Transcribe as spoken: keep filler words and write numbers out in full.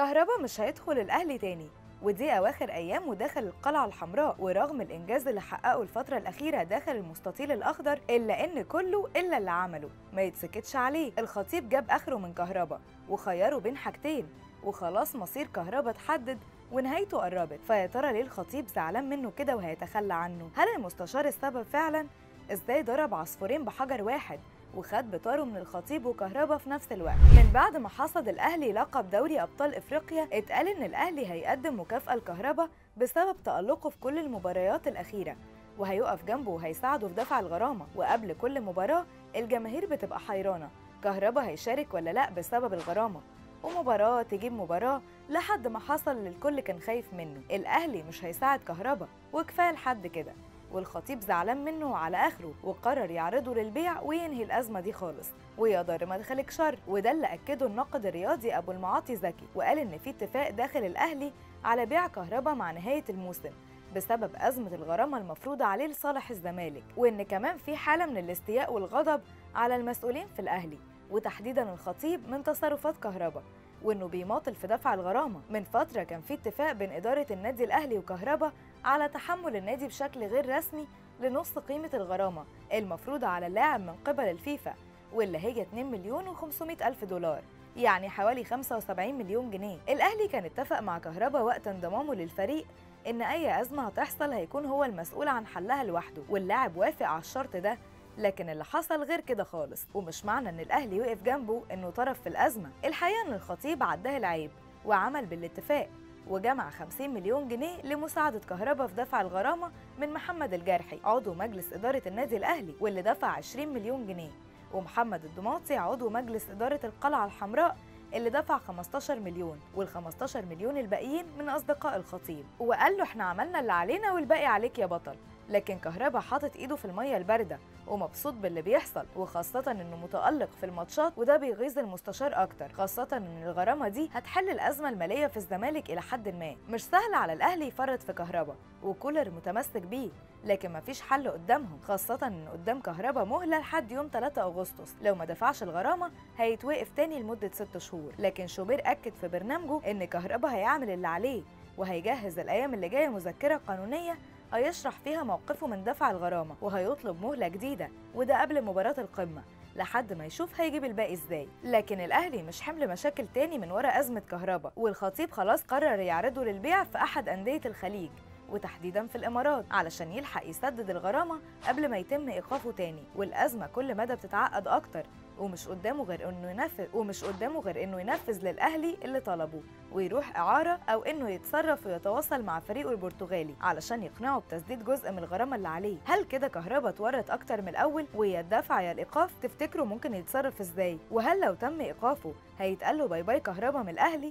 كهربا مش هيدخل الأهلي تاني، ودي أواخر أيامه داخل القلعة الحمراء. ورغم الإنجاز اللي حققه الفترة الأخيرة داخل المستطيل الأخضر، إلا إن كله إلا اللي عمله ما يتسكتش عليه. الخطيب جاب آخره من كهربا وخيره بين حاجتين، وخلاص مصير كهربا اتحدد ونهايته قربت. فيا ترى ليه الخطيب زعلان منه كده وهيتخلى عنه؟ هل المستشار السبب فعلا؟ إزاي ضرب عصفورين بحجر واحد وخد بطاره من الخطيب وكهربا في نفس الوقت؟ من بعد ما حصد الأهلي لقب دوري أبطال إفريقيا، اتقال إن الأهلي هيقدم مكافأة لكهربا بسبب تألقه في كل المباريات الأخيرة، وهيقف جنبه وهيساعده في دفع الغرامة. وقبل كل مباراة الجماهير بتبقى حيرانة كهربا هيشارك ولا لأ بسبب الغرامة، ومباراة تجيب مباراة لحد ما حصل للكل كان خايف منه. الأهلي مش هيساعد كهربا وكفاية لحد كده، والخطيب زعلان منه على اخره وقرر يعرضه للبيع وينهي الازمه دي خالص ويا دار ما دخلك شر. وده اللي اكده الناقد الرياضي ابو المعاطي زكي، وقال ان في اتفاق داخل الاهلي على بيع كهربا مع نهايه الموسم بسبب ازمه الغرامه المفروضه عليه لصالح الزمالك، وان كمان في حاله من الاستياء والغضب على المسؤولين في الاهلي وتحديدا الخطيب من تصرفات كهربا، وانه بيماطل في دفع الغرامه. من فتره كان في اتفاق بين اداره النادي الاهلي وكهربا على تحمل النادي بشكل غير رسمي لنص قيمه الغرامه المفروضه على اللاعب من قبل الفيفا، واللي هي اتنين مليون وخمسمية الف دولار، يعني حوالي خمسة وسبعين مليون جنيه. الاهلي كان اتفق مع كهربا وقت انضمامه للفريق ان اي ازمه هتحصل هيكون هو المسؤول عن حلها لوحده، واللاعب وافق على الشرط ده. لكن اللي حصل غير كده خالص، ومش معنى ان الاهلي وقف جنبه انه طرف في الازمه. الحقيقه ان الخطيب عداه العيب وعمل بالاتفاق وجمع خمسين مليون جنيه لمساعده كهربا في دفع الغرامه من محمد الجارحي عضو مجلس اداره النادي الاهلي، واللي دفع عشرين مليون جنيه، ومحمد الدماطي عضو مجلس اداره القلعه الحمراء اللي دفع خمستاشر مليون، والخمستاشر مليون الباقيين من اصدقاء الخطيب. وقال له احنا عملنا اللي علينا والباقي عليك يا بطل. لكن كهربا حاطط ايده في الميه البارده ومبسوط باللي بيحصل، وخاصه انه متالق في الماتشات، وده بيغيظ المستشار اكتر، خاصه ان الغرامه دي هتحل الازمه الماليه في الزمالك الى حد ما. مش سهل على الاهلي يفرط في كهربا وكولر متمسك بيه، لكن مفيش حل قدامهم، خاصه ان قدام كهربا مهله لحد يوم تلاتة اغسطس، لو ما دفعش الغرامه هيتوقف تاني لمده ست شهور. لكن شوبير اكد في برنامجه ان كهربا هيعمل اللي عليه وهيجهز الايام اللي جايه مذكره قانونيه هيشرح فيها موقفه من دفع الغرامه، وهيطلب مهله جديده، وده قبل مباراه القمه لحد ما يشوف هيجيب الباقي ازاي. لكن الاهلي مش حمل مشاكل تاني من ورا ازمه كهربا، والخطيب خلاص قرر يعرضه للبيع في احد انديه الخليج وتحديدا في الامارات علشان يلحق يسدد الغرامه قبل ما يتم ايقافه تاني. والازمه كل مدى بتتعقد اكتر، ومش قدامه غير انه ينفذ ومش قدامه غير انه ينفذ للاهلي اللي طلبه ويروح اعاره، او انه يتصرف ويتواصل مع فريقه البرتغالي علشان يقنعه بتسديد جزء من الغرامه اللي عليه. هل كده كهربا اتورط اكتر من الاول ويا الدفع يا الايقاف؟ تفتكروا ممكن يتصرف ازاي؟ وهل لو تم ايقافه هيتقال له باي باي كهربا من الاهلي؟